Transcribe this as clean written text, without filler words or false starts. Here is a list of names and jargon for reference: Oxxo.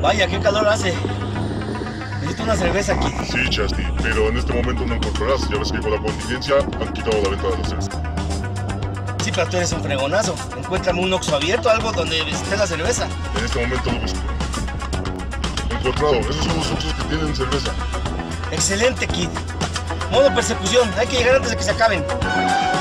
Vaya, qué calor hace. Necesito una cerveza aquí. Sí, Chasti, pero en este momento no encontrarás. Ya ves que con la contingencia han quitado la venta de los cervezas. Sí, pero tú eres un fregonazo. Encuéntrame un Oxxo abierto, algo donde esté la cerveza. En este momento lo busco. Encontrado, esos son los Oxxos que tienen cerveza. Excelente, Kid. Modo persecución, hay que llegar antes de que se acaben.